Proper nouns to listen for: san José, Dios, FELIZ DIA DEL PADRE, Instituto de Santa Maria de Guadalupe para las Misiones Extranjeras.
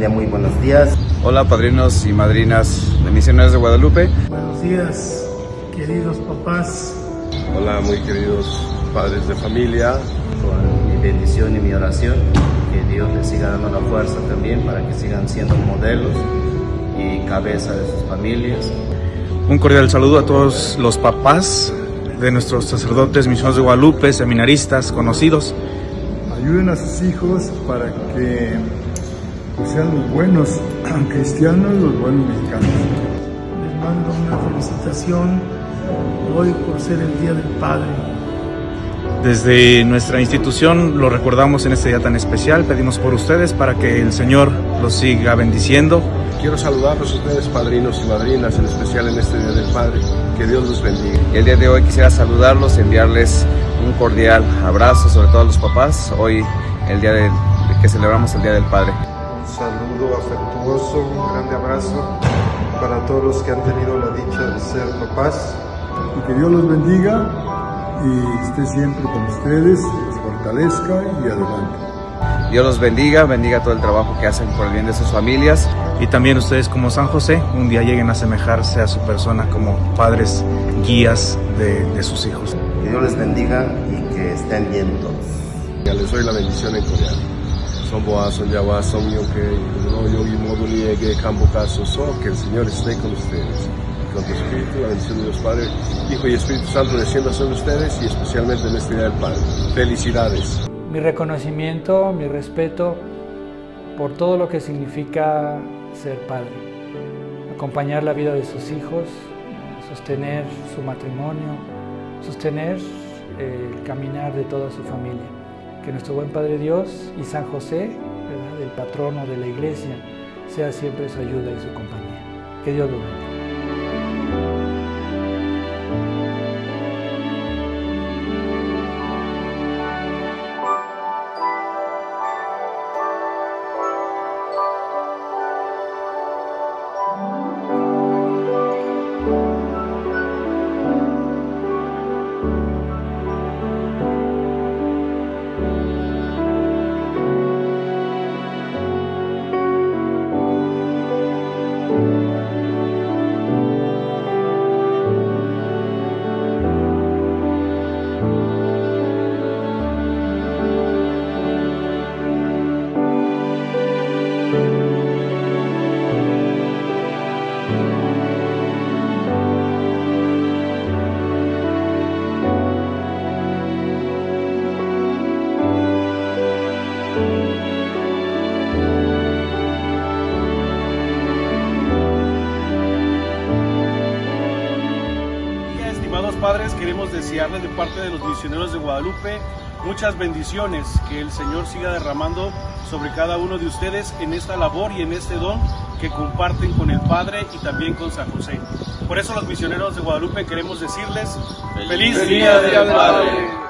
familia, muy buenos días. Hola padrinos y madrinas de Misioneros de Guadalupe. Buenos días, queridos papás. Hola, muy queridos padres de familia. Con mi bendición y mi oración, que Dios les siga dando la fuerza también para que sigan siendo modelos y cabeza de sus familias. Un cordial saludo a todos los papás de nuestros sacerdotes, misioneros de Guadalupe, seminaristas, conocidos. Ayuden a sus hijos para que sean los buenos cristianos, los buenos mexicanos. Les mando una felicitación hoy por ser el Día del Padre. Desde nuestra institución lo recordamos en este día tan especial. Pedimos por ustedes para que el Señor los siga bendiciendo. Quiero saludarlos a ustedes, padrinos y madrinas, en especial en este Día del Padre. Que Dios los bendiga. El día de hoy quisiera saludarlos, enviarles un cordial abrazo, sobre todo a los papás. Hoy, el día que celebramos el Día del Padre. Un saludo afectuoso, un grande abrazo para todos los que han tenido la dicha de ser papás. Y que Dios los bendiga y esté siempre con ustedes, los fortalezca y adelante. Dios los bendiga, bendiga todo el trabajo que hacen por el bien de sus familias. Y también ustedes como San José, un día lleguen a asemejarse a su persona como padres, guías de sus hijos. Que Dios les bendiga y que estén bien todos. Ya les doy la bendición en coreano. Son boas, son yabas, son yoke, no yogi, modo niegue, campo caso, so que el Señor esté con ustedes. Con tu espíritu, la bendición de Dios Padre, Hijo y Espíritu Santo descienda sobre ustedes y especialmente en este Día del Padre. Felicidades. Mi reconocimiento, mi respeto por todo lo que significa ser padre, acompañar la vida de sus hijos, sostener su matrimonio, sostener el caminar de toda su familia. Que nuestro buen Padre Dios y San José, ¿verdad?, el patrono de la Iglesia, sea siempre su ayuda y su compañía. Que Dios lo bendiga. Padres, queremos desearles de parte de los misioneros de Guadalupe muchas bendiciones, que el Señor siga derramando sobre cada uno de ustedes en esta labor y en este don que comparten con el Padre y también con San José. Por eso los misioneros de Guadalupe queremos decirles ¡Feliz Día del Padre!